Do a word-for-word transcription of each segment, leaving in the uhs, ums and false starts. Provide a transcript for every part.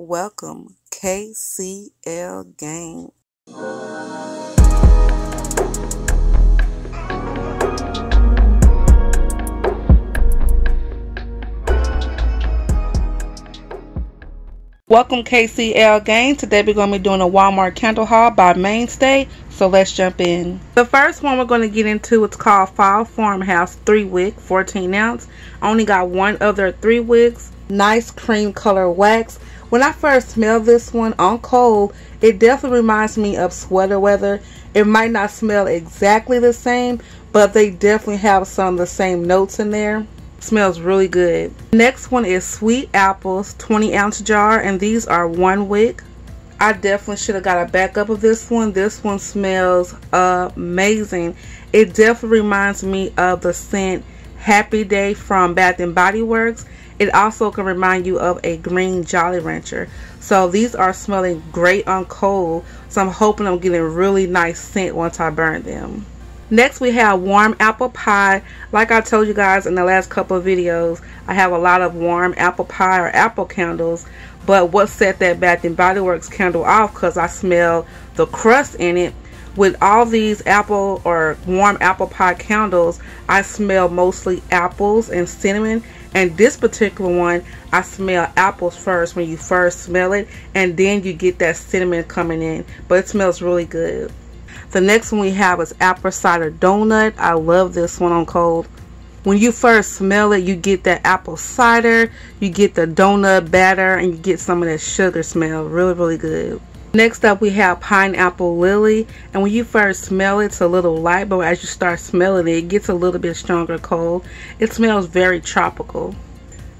Welcome, K C L Gang. Welcome, K C L Gang. Today we're going to be doing a Walmart candle haul by Mainstay. So let's jump in. The first one we're going to get into, it's called File Farmhouse three wick, fourteen ounce. I only got one other three wicks. Nice cream color wax. When I first smelled this one on cold, it definitely reminds me of sweater weather. It might not smell exactly the same, but they definitely have some of the same notes in there. Smells really good. Next one is Sweet Apples, twenty ounce jar, and these are one wick. I definitely should have got a backup of this one. This one smells amazing. It definitely reminds me of the scent Happy Day from Bath and Body Works. It also can remind you of a green Jolly Rancher. So these are smelling great on cold. So I'm hoping I'm getting a really nice scent once I burn them. Next we have Warm Apple Pie. Like I told you guys in the last couple of videos, I have a lot of warm apple pie or apple candles. But what set that Bath and Body Works candle off, because I smell the crust in it. With all these apple or warm apple pie candles, I smell mostly apples and cinnamon. And this particular one, I smell apples first when you first smell it, and then you get that cinnamon coming in. But it smells really good. The next one we have is Apple Cider Donut. I love this one on cold. When you first smell it, you get that apple cider, you get the donut batter, and you get some of that sugar smell. Really, really good. Next up we have Pineapple Lily, and when you first smell it, it's a little light, but as you start smelling it, it gets a little bit stronger cold. It smells very tropical.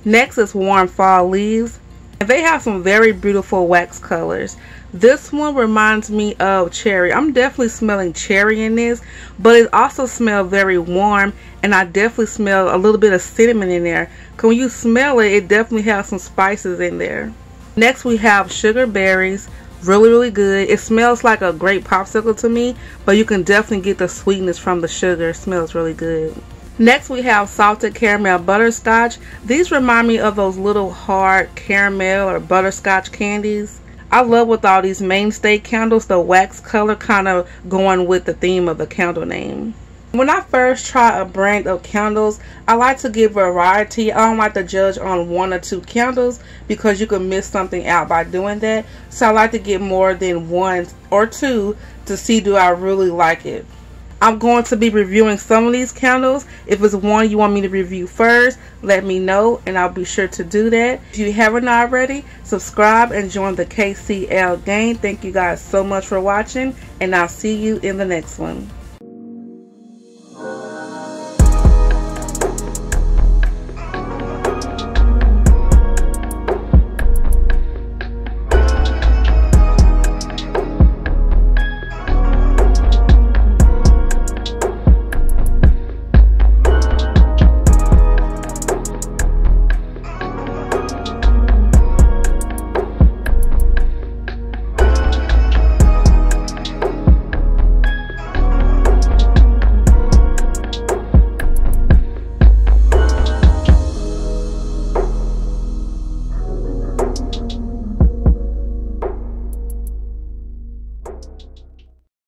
Next is Warm Fall Leaves, and they have some very beautiful wax colors. This one reminds me of cherry. I'm definitely smelling cherry in this, but it also smells very warm, and I definitely smell a little bit of cinnamon in there. Because when you smell it, it definitely has some spices in there. Next we have Sugar Berries. Really, really good. It smells like a grape popsicle to me, but you can definitely get the sweetness from the sugar. It smells really good. Next we have Salted Caramel Butterscotch. These remind me of those little hard caramel or butterscotch candies. I love with all these Mainstay candles, the wax color kind of going with the theme of the candle name. When I first try a brand of candles, I like to give variety. I don't like to judge on one or two candles because you can miss something out by doing that. So I like to get more than one or two to see do I really like it. I'm going to be reviewing some of these candles. If it's one you want me to review first, let me know and I'll be sure to do that. If you haven't already, subscribe and join the K C L Gang. Thank you guys so much for watching, and I'll see you in the next one.